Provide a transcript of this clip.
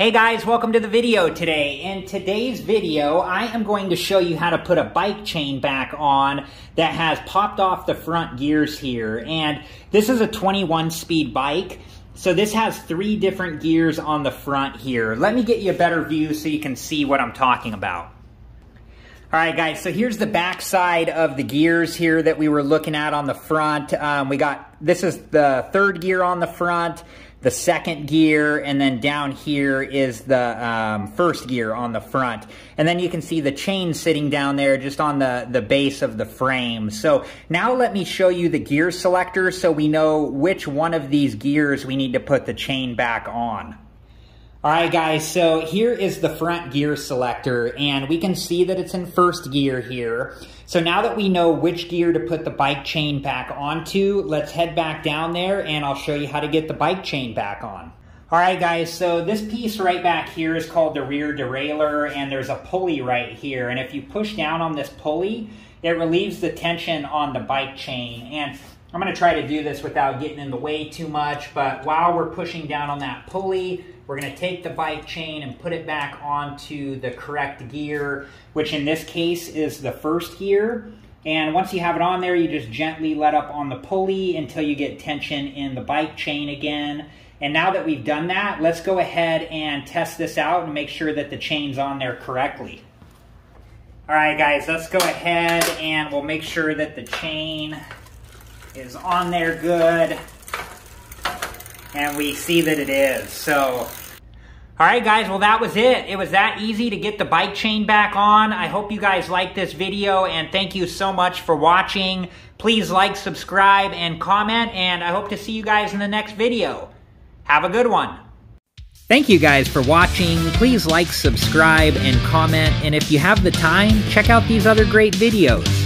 Hey guys, welcome to the video today. In today's video, I am going to show you how to put a bike chain back on that has popped off the front gears here. And this is a 21-speed bike. So this has three different gears on the front here. Let me get you a better view so you can see what I'm talking about. All right guys, so here's the back side of the gears here that we were looking at on the front. This is the third gear on the front. The second gear, and then down here is the first gear on the front. And then you can see the chain sitting down there just on the base of the frame. So now let me show you the gear selector so we know which one of these gears we need to put the chain back on. All right guys, so here is the front gear selector, and we can see that it's in first gear here. So now that we know which gear to put the bike chain back onto, let's head back down there and I'll show you how to get the bike chain back on. All right guys, so this piece right back here is called the rear derailleur, and there's a pulley right here. And if you push down on this pulley, it relieves the tension on the bike chain. And I'm gonna try to do this without getting in the way too much, but while we're pushing down on that pulley, we're gonna take the bike chain and put it back onto the correct gear, which in this case is the first gear. And once you have it on there, you just gently let up on the pulley until you get tension in the bike chain again. And now that we've done that, let's go ahead and test this out and make sure that the chain's on there correctly. All right guys, let's go ahead and we'll make sure that the chain is on there good. And we see that it is. So, all right guys, well that was it. It was that easy to get the bike chain back on. I hope you guys liked this video, and thank you so much for watching. Please like, subscribe, and comment, and I hope to see you guys in the next video. Have a good one. Thank you guys for watching. Please like, subscribe, and comment, and if you have the time, check out these other great videos.